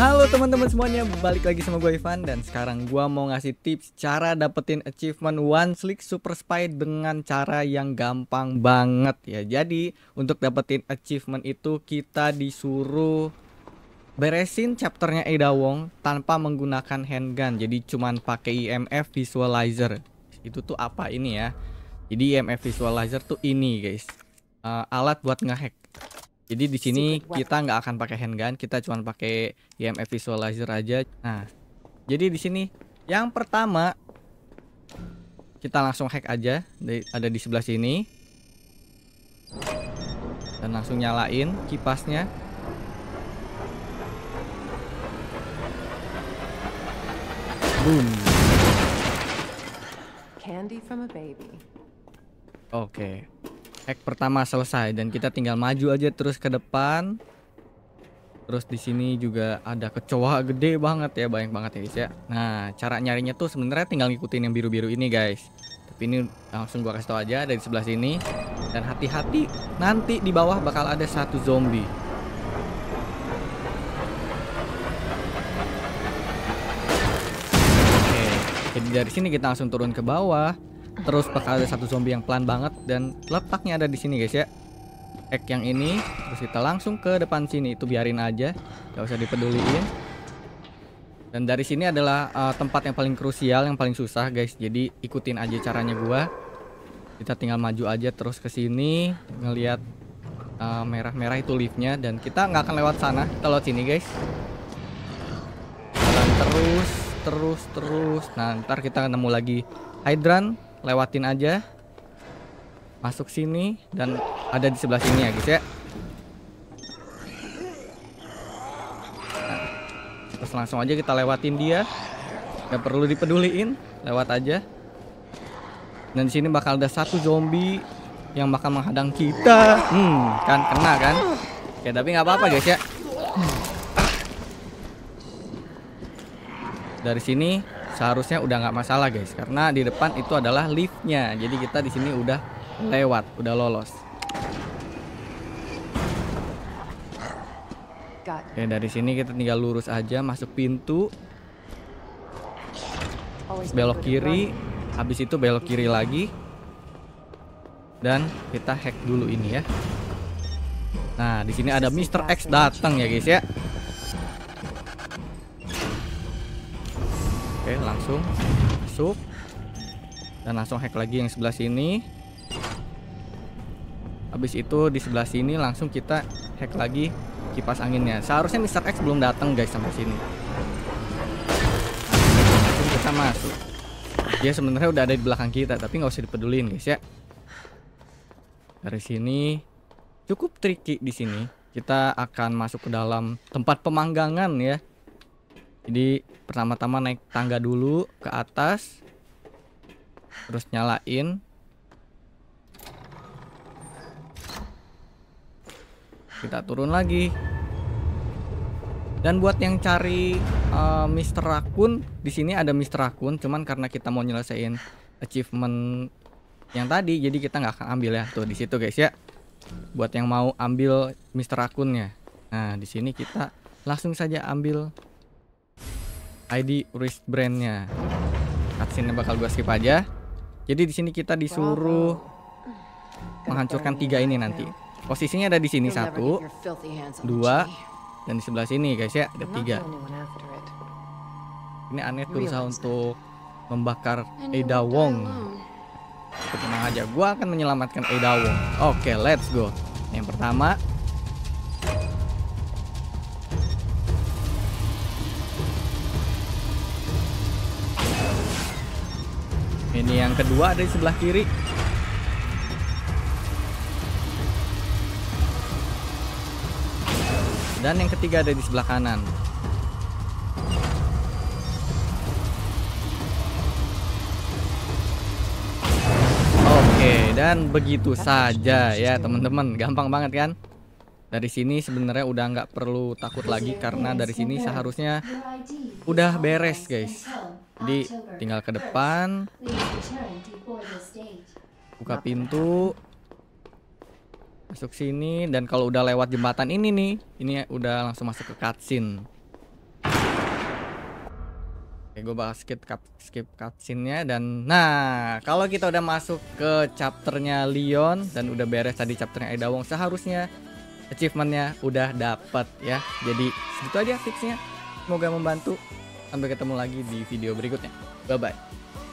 Halo teman-teman semuanya, balik lagi sama gue Ivan. Dan sekarang gue mau ngasih tips cara dapetin achievement One Slick Super Spy dengan cara yang gampang banget ya. Jadi untuk dapetin achievement itu kita disuruh beresin chapternya Ada Wong tanpa menggunakan handgun. Jadi cuman pakai EMF Visualizer. Itu tuh apa ini ya? Jadi EMF Visualizer tuh ini guys, alat buat ngehack. Jadi di sini kita nggak akan pakai handgun, kita cuma pakai EMF Visualizer aja. Nah, jadi di sini yang pertama kita langsung hack aja, ada di sebelah sini, dan langsung nyalain kipasnya. Boom. Candy from a baby. Oke. Hack pertama selesai dan kita tinggal maju aja terus ke depan. Terus di sini juga ada kecoa gede banget ya, banyak banget ya guys ya. Nah, cara nyarinya tuh sebenarnya tinggal ngikutin yang biru-biru ini guys. Tapi ini langsung gua kasih tau aja, ada di sebelah sini. Dan hati-hati, nanti di bawah bakal ada satu zombie. Oke, jadi dari sini kita langsung turun ke bawah. Terus bakal ada satu zombie yang pelan banget dan letaknya ada di sini guys ya. Hack yang ini terus kita langsung ke depan sini, itu biarin aja, gak usah dipeduliin. Dan dari sini adalah tempat yang paling krusial, yang paling susah guys. Jadi ikutin aja caranya gua. Kita tinggal maju aja terus ke sini, ngelihat merah-merah itu liftnya, dan kita nggak akan lewat sana, kita lewat sini guys. Jalan terus. Nah, ntar kita ketemu lagi hydran. Lewatin aja, masuk sini, dan ada di sebelah sini ya guys ya. Nah, terus langsung aja kita lewatin dia, gak perlu dipeduliin, lewat aja. Dan di sini bakal ada satu zombie yang bakal menghadang kita, kan kena kan? Ya tapi nggak apa-apa guys ya. Dari sini seharusnya udah nggak masalah guys, karena di depan itu adalah liftnya, jadi kita di sini udah lewat, udah lolos. Oke, dari sini kita tinggal lurus aja, masuk pintu, belok kiri, habis itu belok kiri lagi, dan kita hack dulu ini ya. Nah, di sini ada Mister X datang ya guys ya. Oke, langsung masuk dan langsung hack lagi yang sebelah sini. Habis itu di sebelah sini langsung kita hack lagi kipas anginnya. Seharusnya Mr. X belum datang guys sampai sini. Langsung kita masuk. Dia sebenarnya udah ada di belakang kita, tapi nggak usah dipedulin guys ya. Dari sini cukup tricky di sini. Kita akan masuk ke dalam tempat pemanggangan ya. Jadi pertama-tama naik tangga dulu ke atas, terus nyalain. Kita turun lagi. Dan buat yang cari Mr. Raccoon, di sini ada Mr. Raccoon. Cuman karena kita mau nyelesain achievement yang tadi, jadi kita nggak akan ambil ya. Tuh di situ guys ya. Buat yang mau ambil Mr. Raccoon-nya. Nah di sini kita langsung saja ambil ID wristband-nya. Cutscene-nya bakal gue skip aja. Jadi di sini kita disuruh menghancurkan tiga ini nanti. Posisinya ada di sini satu, dua, dan di sebelah sini guys ya ada tiga. Ini aneh berusaha untuk membakar Ada Wong. Tenang aja, gue akan menyelamatkan Ada Wong. Oke, let's go. Yang pertama. Ini yang kedua ada di sebelah kiri. Dan yang ketiga ada di sebelah kanan. Oke, dan begitu saja ya teman-teman. Gampang banget kan? Dari sini sebenarnya udah nggak perlu takut lagi, karena dari sini seharusnya udah beres guys. Jadi tinggal ke depan, buka pintu, masuk sini, dan kalau udah lewat jembatan ini nih, ini udah langsung masuk ke cutscene. Oke, gue bakal skip cutscene-nya. Dan nah, kalau kita udah masuk ke chapternya Leon dan udah beres tadi chapternya Ada Wong, seharusnya achievementnya udah dapet ya. Jadi segitu aja tipsnya, semoga membantu. Sampai ketemu lagi di video berikutnya. Bye bye.